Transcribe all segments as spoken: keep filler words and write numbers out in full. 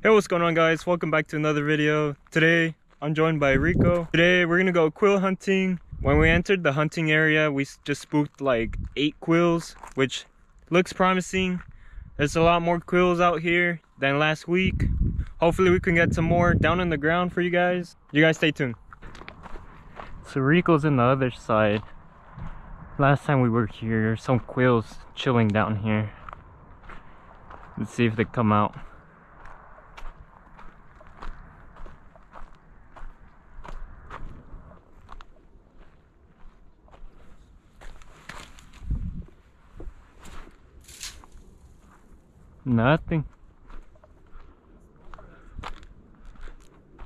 Hey, what's going on, guys? Welcome back to another video. Today I'm joined by Rico. Today we're gonna go quill hunting. When we entered the hunting area, we just spooked like eight quills, which looks promising. There's a lot more quills out here than last week. Hopefully we can get some more down on the ground for you guys. You guys stay tuned. So Rico's in the other side. Last time we were here, there's some quills chilling down here. Let's see if they come out. Nothing.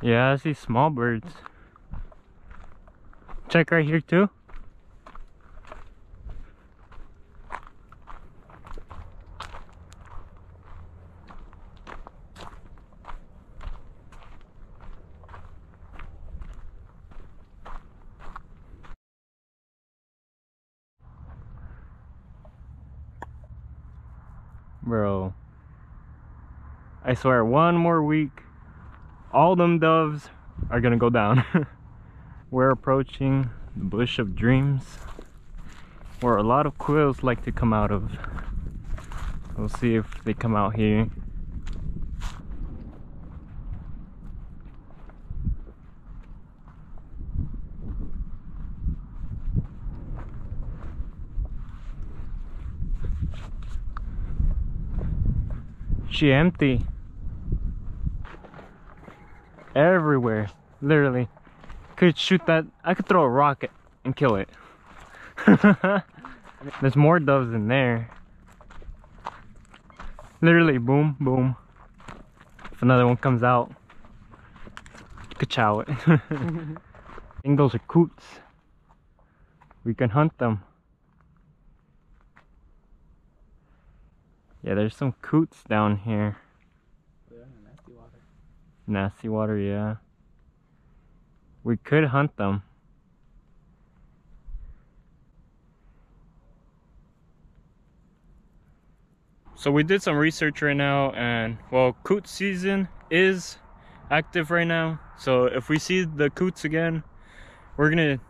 Yeah, I see small birds. Check right here too. Bro, I swear one more week, all them doves are gonna go down. We're approaching the bush of dreams, where a lot of quills like to come out of. We'll see if they come out here. She empty everywhere, literally. Could shoot that, I could throw a rocket and kill it. There's more doves in there. Literally, boom, boom. If another one comes out, ka-chow it. I think those are coots. We can hunt them. Yeah, there's some coots down here. They're in the nasty water. Nasty water, yeah. We could hunt them. So we did some research right now, and well, coot season is active right now. So if we see the coots again, we're gonna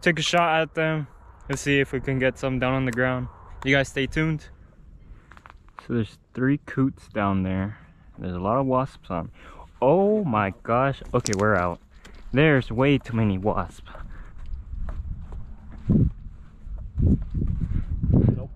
take a shot at them and see if we can get some down on the ground. You guys stay tuned. So there's three coots down there. There's a lot of wasps on. Oh my gosh. Okay, we're out. There's way too many wasps. Nope.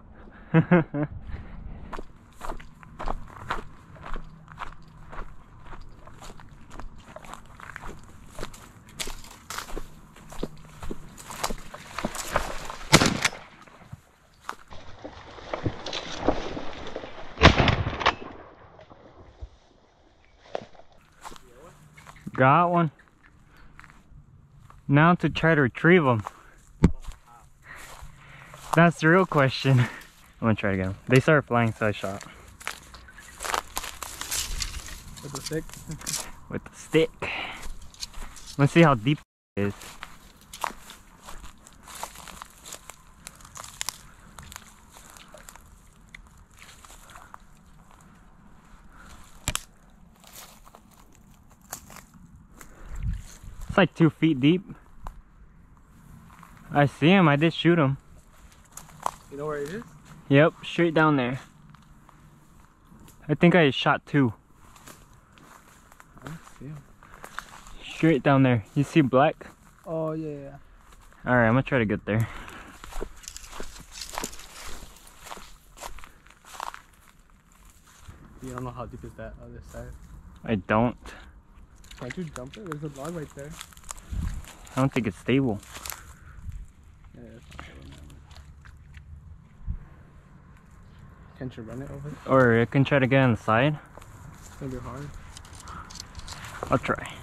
Got one. Now to try to retrieve them. That's the real question. I'm gonna try to get them. They started flying, so I shot. With the stick? With the stick. Let's see how deep it is. It's like two feet deep. I see him. I did shoot him. You know where it is? Yep, straight down there. I think I shot two. I don't see him. Straight down there. You see black? Oh yeah. yeah. All right, I'm gonna try to get there. You don't know how deep is that other side? I don't. Can't you jump it? There's a log right there. I don't think it's stable. Yeah, it's not stable now. Can't you run it over? Or I can try to get on the side. It's gonna be hard. I'll try.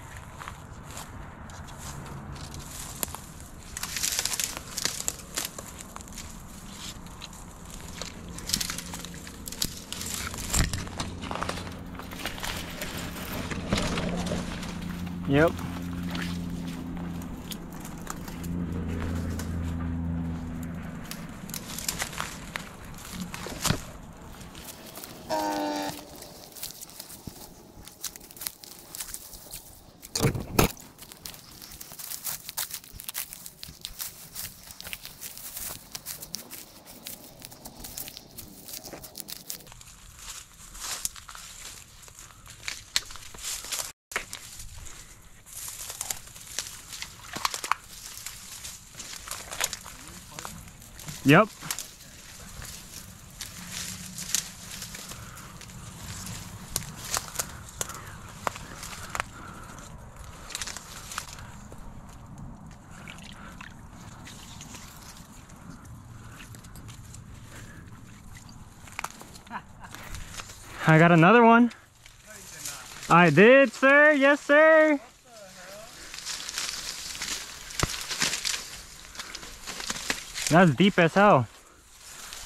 Yep. Yep. I got another one. No, you did not. I did, sir. Yes, sir. That's deep as hell.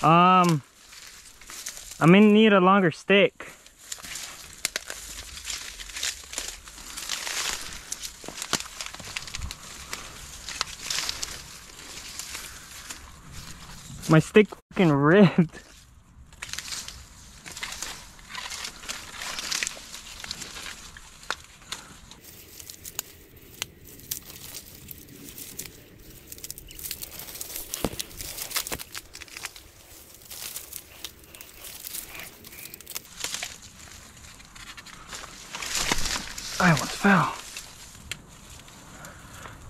Um, I'm gonna need a longer stick. My stick fucking ripped. I almost fell.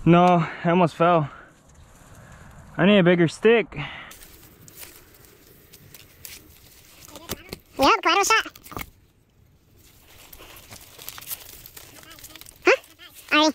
No, I almost fell. I need a bigger stick. Yep, collateral shot. Huh? Alright.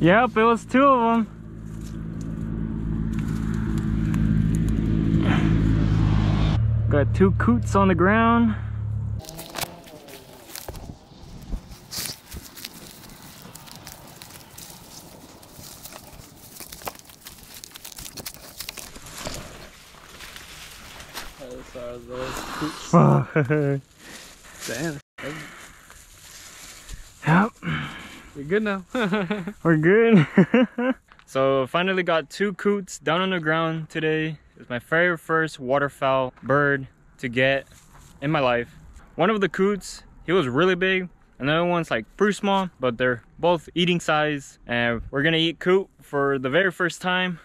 Yep, it was two of them. Got two coots on the ground. Those are those coots. Damn. We're good now. We're good. So finally got two coots down on the ground today. It's my very first waterfowl bird to get in my life. One of the coots, he was really big. Another one's like pretty small, but they're both eating size. And we're gonna eat coot for the very first time.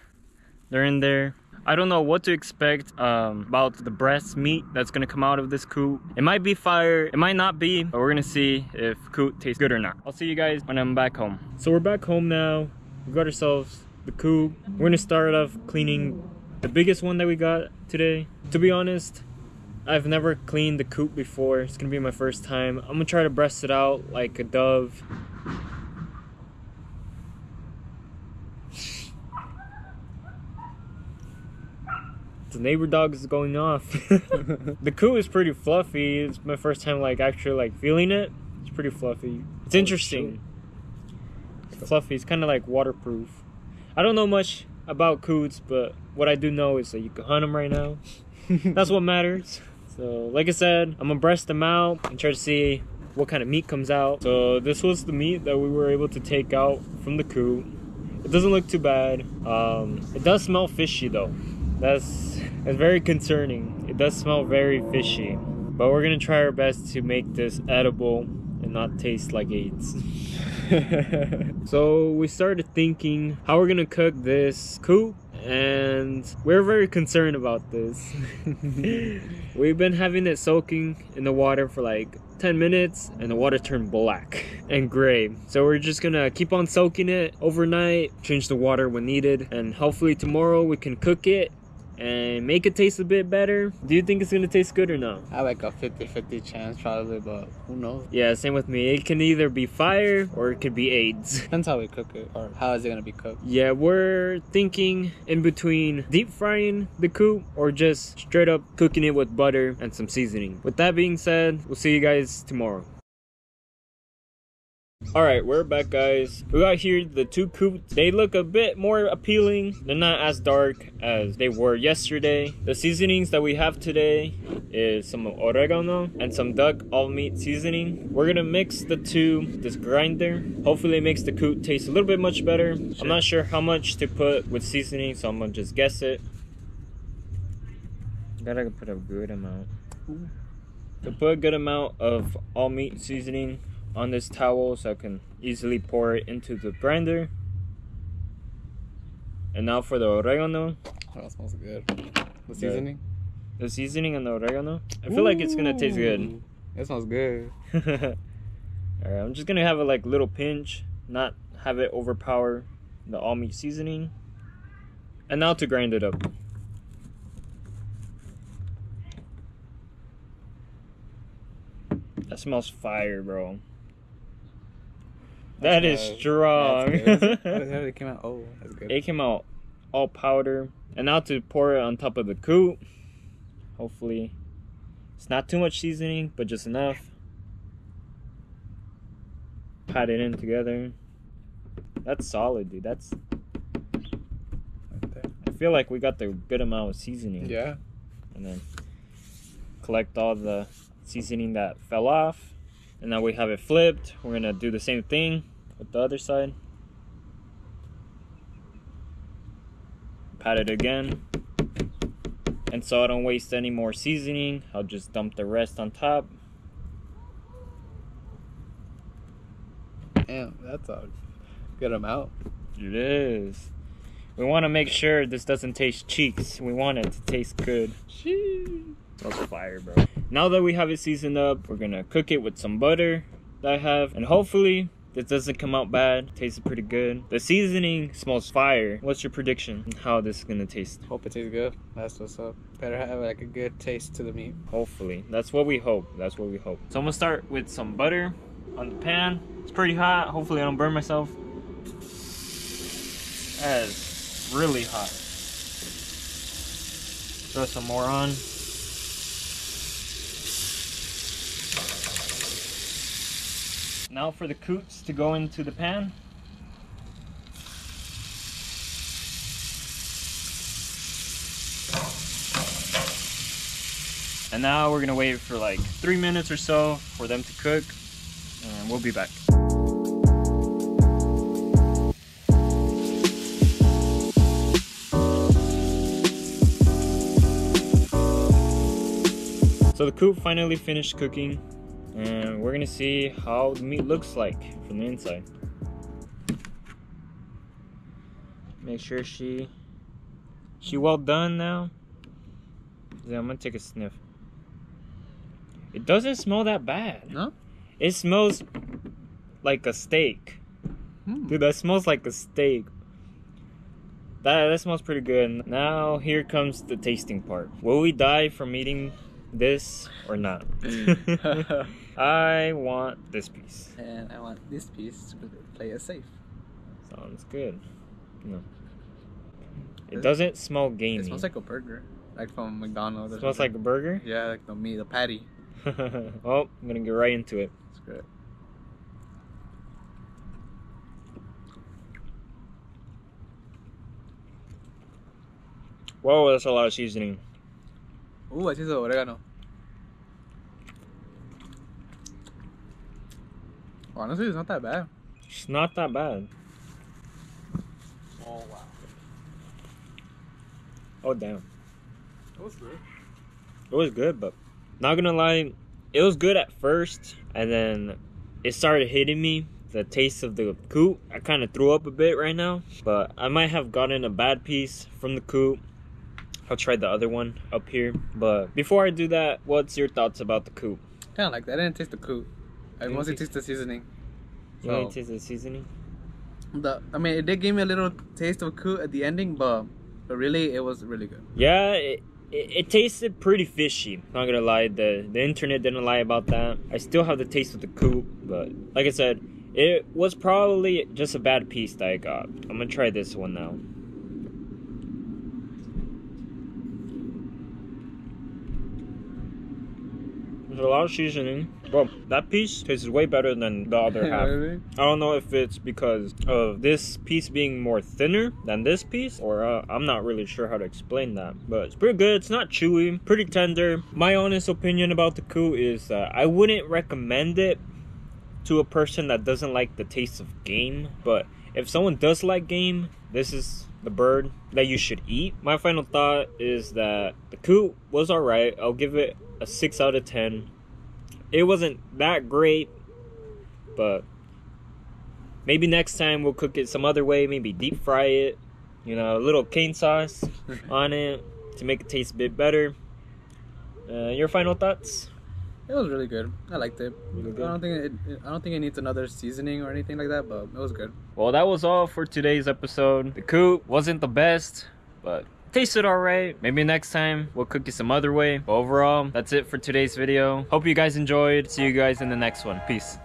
They're in there. I don't know what to expect um, about the breast meat that's gonna come out of this coot. It might be fire, it might not be, but we're gonna see if coot tastes good or not. I'll see you guys when I'm back home. So we're back home now. We got ourselves the coot. We're gonna start off cleaning the biggest one that we got today. To be honest, I've never cleaned the coot before. It's gonna be my first time. I'm gonna try to breast it out like a dove. The neighbor dog is going off. The coot is pretty fluffy. It's my first time like actually like feeling it. It's pretty fluffy. It's interesting. It's fluffy. It's kind of like waterproof. I don't know much about coots, but what I do know is that you can hunt them right now. That's what matters. So like I said, I'm gonna breast them out and try to see what kind of meat comes out. So this was the meat that we were able to take out from the coot. It doesn't look too bad. Um, it does smell fishy though. That's, that's very concerning. It does smell very fishy, but we're gonna try our best to make this edible and not taste like AIDS. So we started thinking how we're gonna cook this coot, and we're very concerned about this. We've been having it soaking in the water for like ten minutes, and the water turned black and gray. So we're just gonna keep on soaking it overnight, change the water when needed, and hopefully tomorrow we can cook it and make it taste a bit better. Do you think it's gonna taste good or not? I like a fifty fifty chance probably, but who knows? Yeah, same with me. It can either be fire or it could be AIDS. Depends how we cook it or how is it gonna be cooked. Yeah, we're thinking in between deep frying the coot or just straight up cooking it with butter and some seasoning. With that being said, we'll see you guys tomorrow. All right, we're back, guys. We got here the two coupes. They look a bit more appealing. They're not as dark as they were yesterday. The seasonings that we have today is some oregano and some duck all meat seasoning. We're gonna mix the two, this grinder. Hopefully it makes the coupe taste a little bit much better. Shit. I'm not sure how much to put with seasoning, so I'm gonna just guess it. Gotta put a good amount. Ooh. To put a good amount of all meat seasoning on this towel so I can easily pour it into the grinder. And now for the oregano. Oh, that smells good. The seasoning? The, the seasoning and the oregano. I feel Ooh. Like it's gonna taste good. That smells good. Alright, I'm just gonna have a like little pinch, not have it overpower the all meat seasoning. And now to grind it up. That smells fire, bro. That is strong. Yeah, that's good. That's good. It came out. Oh, that's good. It came out all powder. And now to pour it on top of the coupe. Hopefully, it's not too much seasoning, but just enough. Pat it in together. That's solid, dude. That's. I feel like we got the good amount of seasoning. Yeah. And then collect all the seasoning that fell off. And now we have it flipped. We're gonna do the same thing with the other side. Pat it again. And so I don't waste any more seasoning, I'll just dump the rest on top. Damn, that's a good amount. It is. We want to make sure this doesn't taste cheeks. We want it to taste good. Jeez. That's fire, bro. Now that we have it seasoned up, we're gonna cook it with some butter that I have, and hopefully this doesn't come out bad. It tastes pretty good. The seasoning smells fire. What's your prediction on how this is gonna taste? Hope it tastes good. That's what's up. Better have like a good taste to the meat. Hopefully. That's what we hope. That's what we hope. So I'm gonna start with some butter on the pan. It's pretty hot. Hopefully I don't burn myself. That is really hot. Throw some more on. Now for the coupes to go into the pan. And now we're gonna wait for like three minutes or so for them to cook, and we'll be back. So the coupe finally finished cooking. And we're gonna see how the meat looks like from the inside. Make sure she she well done now. Yeah, I'm gonna take a sniff. It doesn't smell that bad. No? It smells like a steak. Hmm. Dude, that smells like a steak. That, that smells pretty good. Now here comes the tasting part. Will we die from eating this or not? I want this piece. And I want this piece to play it safe. Sounds good. No. It doesn't smell gamey. It smells like a burger. Like from McDonald's. It smells like a burger? Yeah, like the meat, the patty. Well, I'm gonna get right into it. That's good. Whoa, that's a lot of seasoning. Ooh, I taste the oregano. Honestly, it's not that bad. It's not that bad. Oh, wow. Oh, damn. It was good. It was good, but not gonna lie, it was good at first, and then it started hitting me. The taste of the coupe. I kind of threw up a bit right now, but I might have gotten a bad piece from the coupe. I'll try the other one up here. But before I do that, what's your thoughts about the coupe? Kind of like that. I didn't taste the coupe. I mostly taste the seasoning. You only taste the seasoning? The, I mean, it did give me a little taste of coupe at the ending, but, but really, it was really good. Yeah, it, it, it tasted pretty fishy. Not gonna lie, the, the internet didn't lie about that. I still have the taste of the coupe, but like I said, it was probably just a bad piece that I got. I'm gonna try this one now. There's a lot of seasoning. Well, that piece tastes way better than the other half. Really? I don't know if it's because of this piece being more thinner than this piece, or uh, I'm not really sure how to explain that. But it's pretty good. It's not chewy, pretty tender. My honest opinion about the coup is uh, I wouldn't recommend it to a person that doesn't like the taste of game. But if someone does like game, this is the bird that you should eat. My final thought is that the coup was alright. I'll give it a six out of ten. It wasn't that great, but maybe next time we'll cook it some other way. Maybe deep fry it, you know, a little cane sauce on it to make it taste a bit better. Uh, your final thoughts? It was really good. I liked it. Really good. I don't think it, I don't think it needs another seasoning or anything like that, but it was good. Well, that was all for today's episode. The coup wasn't the best, but tasted all right. Maybe next time we'll cook it some other way. But overall, that's it for today's video. Hope you guys enjoyed. See you guys in the next one. Peace.